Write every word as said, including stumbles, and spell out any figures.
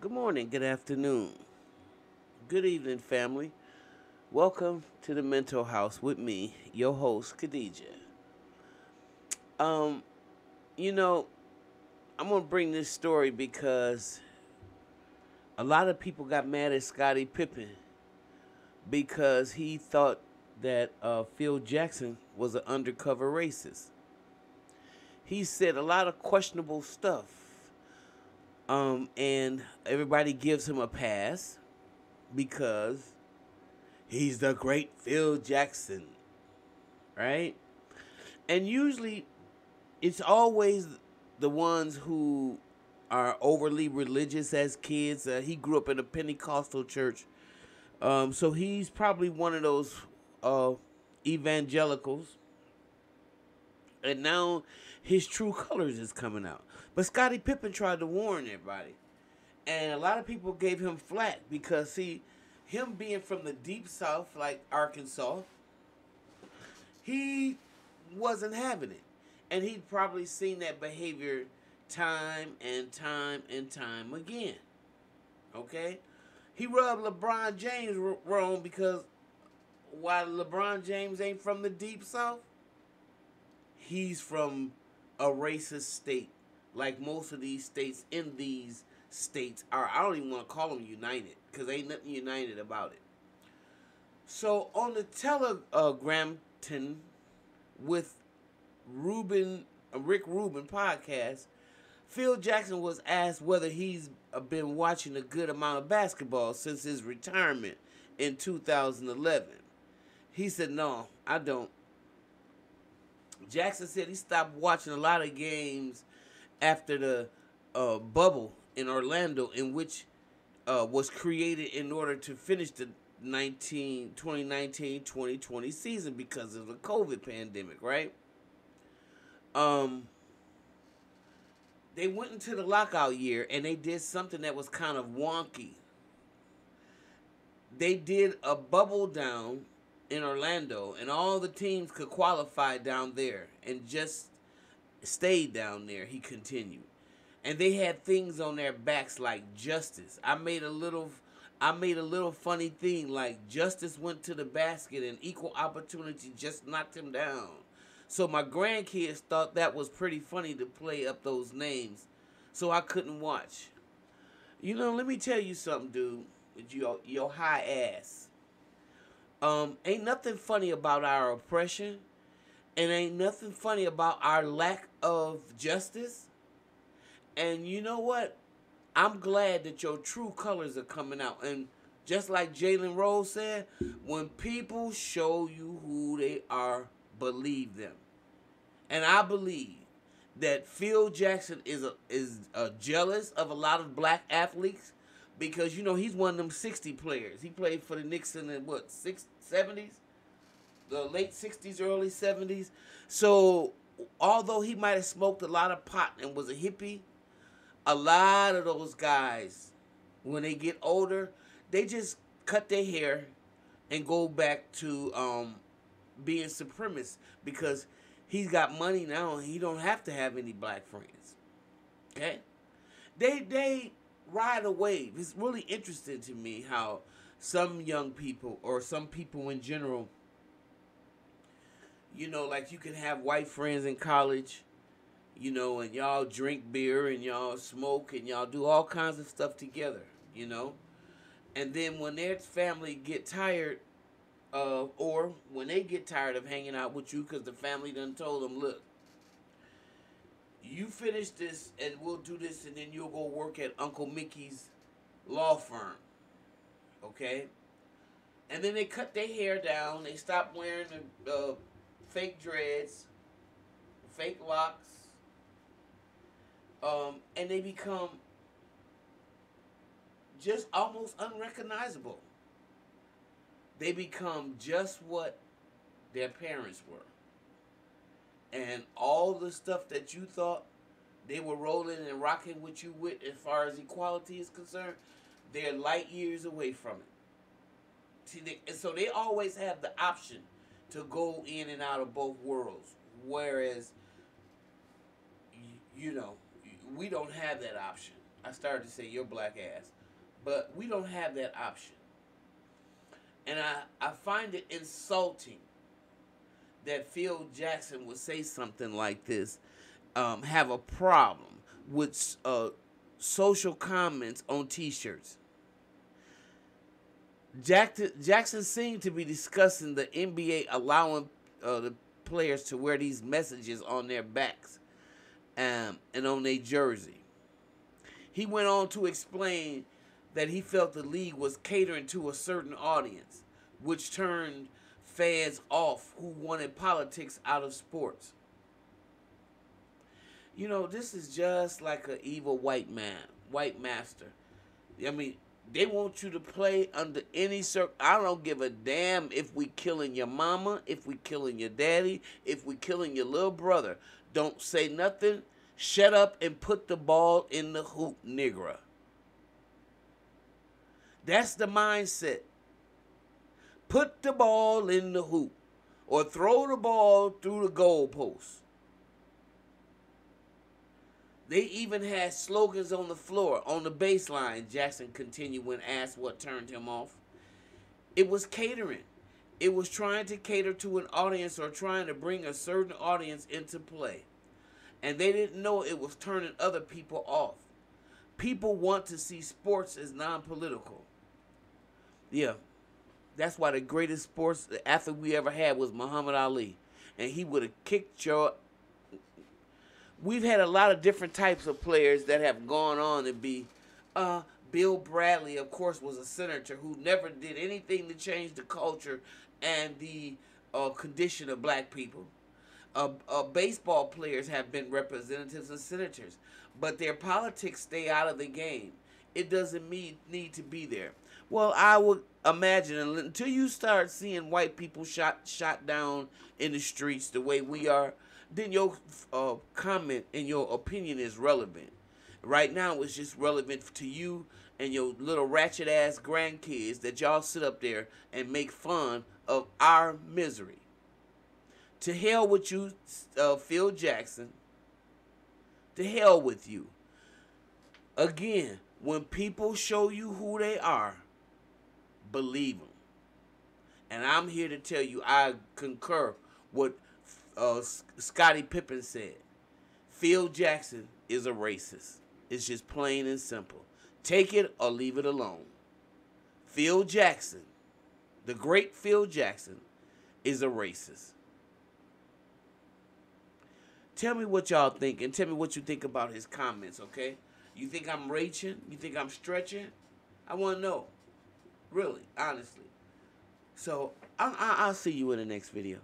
Good morning, good afternoon, good evening, family. Welcome to the Mental House with me, your host, Khadija. Um, you know, I'm going to bring this story because a lot of people got mad at Scottie Pippen because he thought that uh, Phil Jackson was an undercover racist. He said a lot of questionable stuff, um, and everybody gives him a pass because he's the great Phil Jackson, right? And usually it's always the ones who are overly religious as kids. Uh, he grew up in a Pentecostal church, um, so he's probably one of those uh, evangelicals. And now his true colors is coming out. But Scottie Pippen tried to warn everybody, and a lot of people gave him flack because, see, him being from the deep south, like Arkansas, he wasn't having it. And he'd probably seen that behavior time and time and time again. Okay? He rubbed LeBron James wrong because while LeBron James ain't from the deep south, he's from a racist state, like most of these states in these states are. I don't even want to call them united, because ain't nothing united about it. So on the Tetragrammaton with Rubin, Rick Rubin podcast, Phil Jackson was asked whether he's been watching a good amount of basketball since his retirement in two thousand eleven. He said, no, I don't. Jackson said he stopped watching a lot of games after the uh, bubble in Orlando, in which uh, was created in order to finish the twenty nineteen twenty season because of the COVID pandemic, right? Um, they went into the lockout year, and they did something that was kind of wonky. They did a bubble down in Orlando, and all the teams could qualify down there and just stayed down there, he continued. And they had things on their backs like justice. I made a little I made a little funny thing like justice went to the basket and equal opportunity just knocked him down. So my grandkids thought that was pretty funny to play up those names, so I couldn't watch. You know, let me tell you something, dude, with your, your high ass. Um, ain't nothing funny about our oppression, and ain't nothing funny about our lack of justice. And you know what? I'm glad that your true colors are coming out. And just like Jalen Rose said, when people show you who they are, believe them. And I believe that Phil Jackson is a, is a jealous of a lot of black athletes. Because, you know, he's one of them sixty players. He played for the Knicks in the, what, six, seventies? The late sixties, early seventies. So, although he might have smoked a lot of pot and was a hippie, a lot of those guys, when they get older, they just cut their hair and go back to um, being supremacist. Because he's got money now and he don't have to have any black friends. Okay? They, they... ride a wave. It's really interesting to me how some young people, or some people in general, you know, like you can have white friends in college, you know, and y'all drink beer and y'all smoke and y'all do all kinds of stuff together, you know, and then when their family get tired of, or when they get tired of hanging out with you because the family done told them, look, you finish this, and we'll do this, and then you'll go work at Uncle Mickey's law firm, okay? And then they cut their hair down. They stop wearing the uh, fake dreads, fake locks, um, and they become just almost unrecognizable. They become just what their parents were. And all the stuff that you thought they were rolling and rocking with you with as far as equality is concerned, they're light years away from it. See, they, and so they always have the option to go in and out of both worlds, whereas, you know, we don't have that option. I started to say your black ass. But we don't have that option. And I, I find it insulting that Phil Jackson would say something like this, um, have a problem with uh, social comments on T-shirts. Jackson seemed to be discussing the N B A allowing uh, the players to wear these messages on their backs um, and on their jersey. He went on to explain that he felt the league was catering to a certain audience, which turned fans off who wanted politics out of sports. You know, this is just like an evil white man, white master. I mean, they want you to play under any circ. I don't give a damn if we killing your mama, if we killing your daddy, if we killing your little brother. Don't say nothing. Shut up and put the ball in the hoop, nigga. That's the mindset. Put the ball in the hoop or throw the ball through the goalpost. They even had slogans on the floor, on the baseline, Jackson continued when asked what turned him off. It was catering. It was trying to cater to an audience or trying to bring a certain audience into play. And they didn't know it was turning other people off. People want to see sports as non-political. Yeah, that's why the greatest sports athlete we ever had was Muhammad Ali. And he would have kicked your... We've had a lot of different types of players that have gone on to be... Uh, Bill Bradley, of course, was a senator who never did anything to change the culture and the uh, condition of black people. Uh, uh, baseball players have been representatives and senators, but their politics stay out of the game. It doesn't mean, need to be there. Well, I would imagine until you start seeing white people shot shot down in the streets the way we are, then your uh, comment and your opinion is relevant. Right now, it's just relevant to you and your little ratchet-ass grandkids that y'all sit up there and make fun of our misery. To hell with you, uh, Phil Jackson. To hell with you. Again, when people show you who they are, believe them. And I'm here to tell you I concur with uh, Scottie Pippen said. Phil Jackson is a racist. It's just plain and simple. Take it or leave it alone. Phil Jackson, the great Phil Jackson, is a racist. Tell me what y'all think, and tell me what you think about his comments, okay? You think I'm reaching? You think I'm stretching? I want to know. Really, honestly. So, I, I, I'll see you in the next video.